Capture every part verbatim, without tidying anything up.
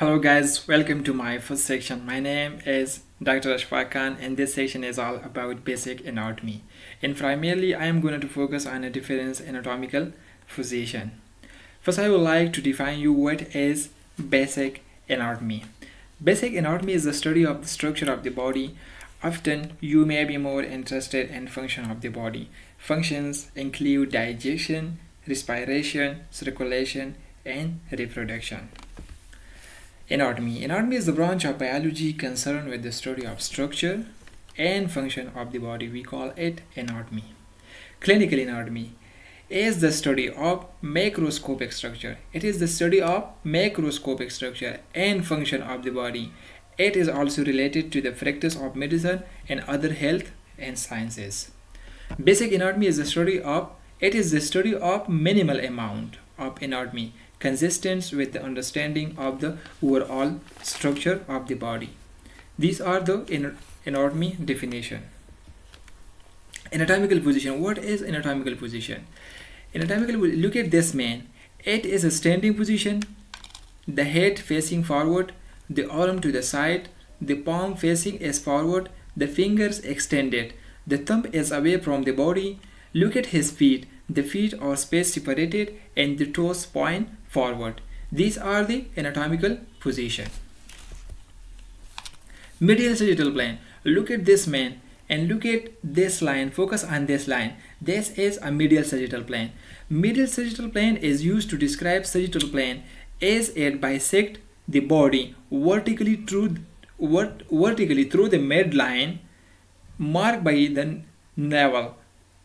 Hello guys, welcome to my first section. My name is Doctor Ashfaq Khan and this section is all about basic anatomy. And primarily I am going to focus on a different anatomical position. First I would like to define you what is basic anatomy. Basic anatomy is the study of the structure of the body. Often you may be more interested in function of the body. Functions include digestion, respiration, circulation and reproduction. Anatomy. Anatomy is the branch of biology concerned with the study of structure and function of the body. We call it anatomy. Clinical anatomy is the study of macroscopic structure. It is the study of macroscopic structure and function of the body. It is also related to the practice of medicine and other health and sciences. Basic anatomy is the study of, it is the study of minimal amount of anatomy, consistent with the understanding of the overall structure of the body. These are the anatomy definition. Anatomical position. What is anatomical position? Anatomical, look at this man. It is a standing position, the head facing forward, the arm to the side, the palm facing as forward, the fingers extended, the thumb is away from the body. Look at his feet. The feet are space separated and the toes point forward. These are the anatomical position. Medial sagittal plane. Look at this man and look at this line. Focus on this line. This is a medial sagittal plane. Medial sagittal plane is used to describe sagittal plane as it bisects the body vertically through vert, vertically through the midline marked by the navel,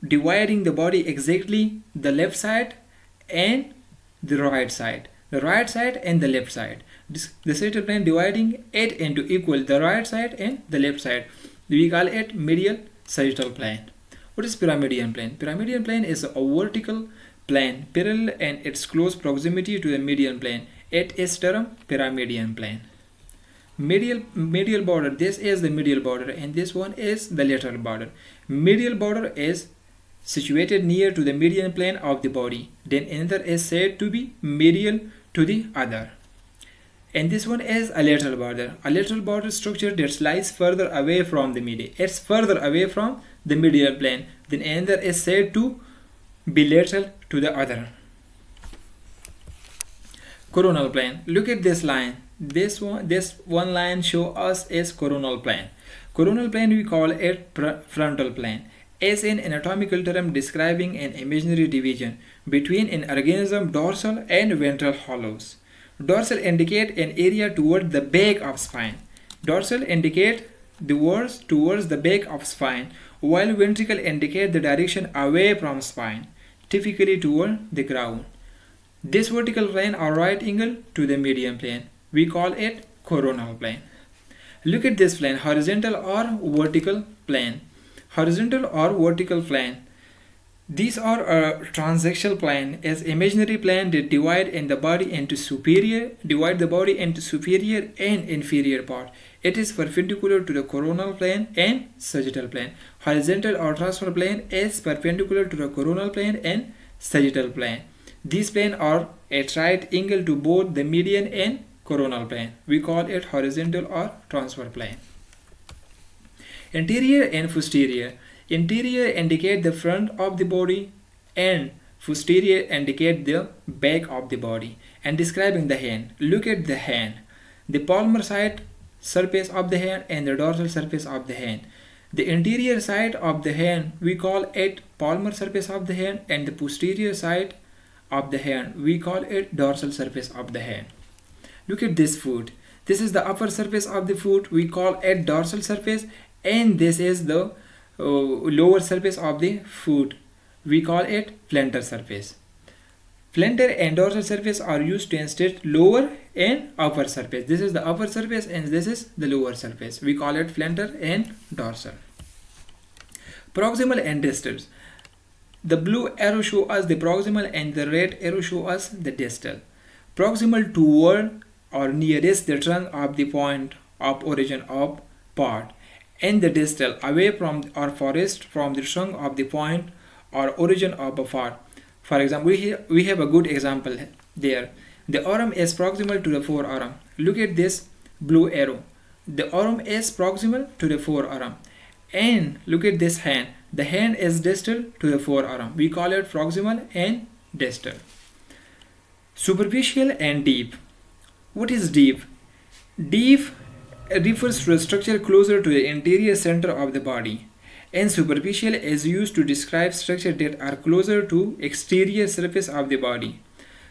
dividing the body exactly the left side and the right side, the right side and the left side. This, the sagittal plane dividing it into equal the right side and the left side. We call it medial sagittal plane. What is pyramidian plane? Pyramidian plane is a vertical plane parallel and its close proximity to the median plane. It is termed pyramidian plane. Medial medial border. This is the medial border and this one is the lateral border. Medial border is situated near to the median plane of the body, then another is said to be medial to the other, and this one is a lateral border. A lateral border structure that lies further away from the median, it's further away from the medial plane, then another is said to be lateral to the other. Coronal plane. Look at this line. This one, this one line show us is coronal plane. Coronal plane we call it frontal plane. Is an anatomical term describing an imaginary division between an organism's dorsal and ventral hollows. Dorsal indicate an area toward the back of spine. Dorsal indicate the words towards the back of spine, while ventricle indicate the direction away from spine, typically toward the ground. This vertical plane or right angle to the median plane. We call it coronal plane. Look at this plane, horizontal or vertical plane. Horizontal or vertical plane. These are a transversal plane as imaginary plane that divide in the body into superior, divide the body into superior and inferior part. It is perpendicular to the coronal plane and sagittal plane. Horizontal or transversal plane is perpendicular to the coronal plane and sagittal plane. These planes are at right angle to both the median and coronal plane. We call it horizontal or transversal plane. Anterior and posterior. Anterior indicate the front of the body and posterior indicate the back of the body. And describing the hand. Look at the hand. The palmar side surface of the hand and the dorsal surface of the hand. The anterior side of the hand we call it palmar surface of the hand, and the posterior side of the hand we call it dorsal surface of the hand. Look at this foot. This is the upper surface of the foot. We call it dorsal surface. And this is the uh, lower surface of the foot. We call it plantar surface. Plantar and dorsal surface are used to instate lower and upper surface. This is the upper surface and this is the lower surface. We call it plantar and dorsal. Proximal and distal. The blue arrow shows us the proximal and the red arrow shows us the distal. Proximal toward or nearest the trunk of the point of origin of part. And the distal away from or farthest from the trunk of the point or origin of a part. For example, we have a good example there. The orum is proximal to the forearm. Look at this blue arrow. The orum is proximal to the forearm. And look at this hand. The hand is distal to the forearm. We call it proximal and distal. Superficial and deep. What is deep? Deep refers to a structure closer to the anterior center of the body, and superficial is used to describe structures that are closer to exterior surface of the body.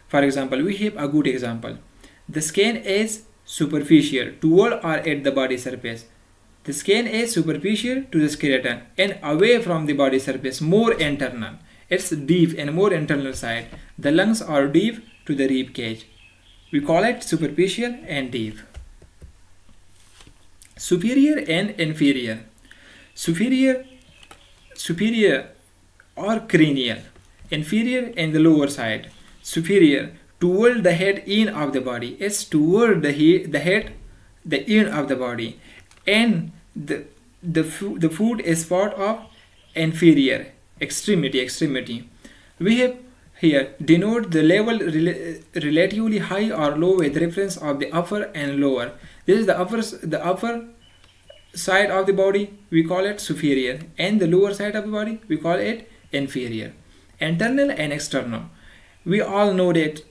For example, we have a good example. The skin is superficial to all or at the body surface. The skin is superficial to the skeleton and away from the body surface, more internal. It's deep and more internal side. The lungs are deep to the rib cage. We call it superficial and deep. Superior and inferior. Superior, superior or cranial. Inferior and the lower side. Superior toward the head end of the body. It's toward the head, the head, the end of the body. And the the the foot is part of inferior extremity extremity. We have here denote the level rel relatively high or low with reference of the upper and lower. This is the upper the upper side of the body. We call it superior, and the lower side of the body we call it inferior. Internal and external. We all know that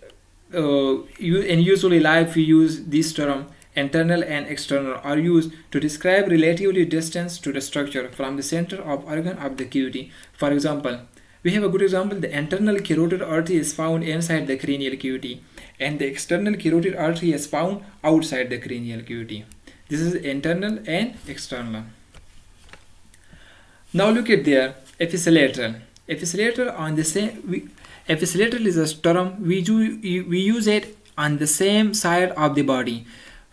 uh, you in usually life we use this term. Internal and external are used to describe relatively distance to the structure from the center of organ of the cavity. For example, we have a good example. The internal carotid artery is found inside the cranial cavity, and the external carotid artery is found outside the cranial cavity. This is internal and external. Now look at there, epiphyseal. Epiphyseal on the same. Epiphyseal is a term we do we use it on the same side of the body.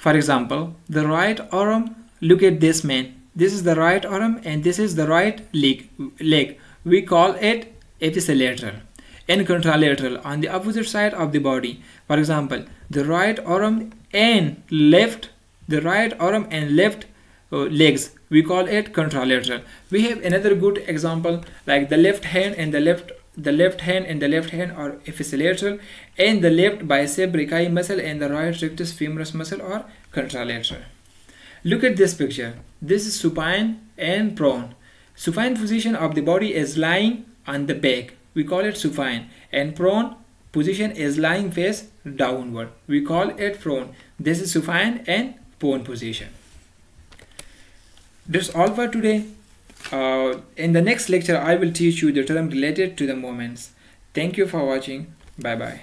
For example, the right arm, look at this man. This is the right arm and this is the right leg. leg. We call it epiphyseal. And contralateral on the opposite side of the body. For example, the right arm and left, the right arm and left uh, legs. We call it contralateral. We have another good example, like the left hand and the left the left hand and the left hand are epiphyseal, and the left bicep brachii muscle and the right rectus femoris muscle are contralateral. Look at this picture. This is supine and prone. Supine position of the body is lying on the back. We call it supine, and prone position is lying face downward. We call it prone. This is supine and prone position. That's all for today. Uh, in the next lecture, I will teach you the term related to the moments. Thank you for watching. Bye bye.